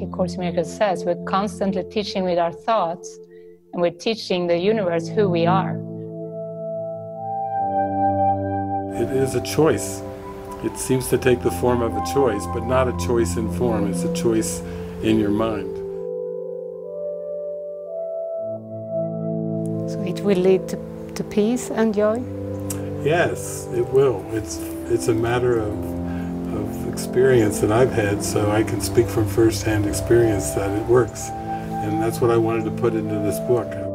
like A Course in Miracles says, we're constantly teaching with our thoughts, and we're teaching the universe who we are. It is a choice. It seems to take the form of a choice, but not a choice in form. It's a choice in your mind. So it will lead to peace and joy? Yes, it will. It's a matter of experience that I've had, so I can speak from first-hand experience that it works. And that's what I wanted to put into this book.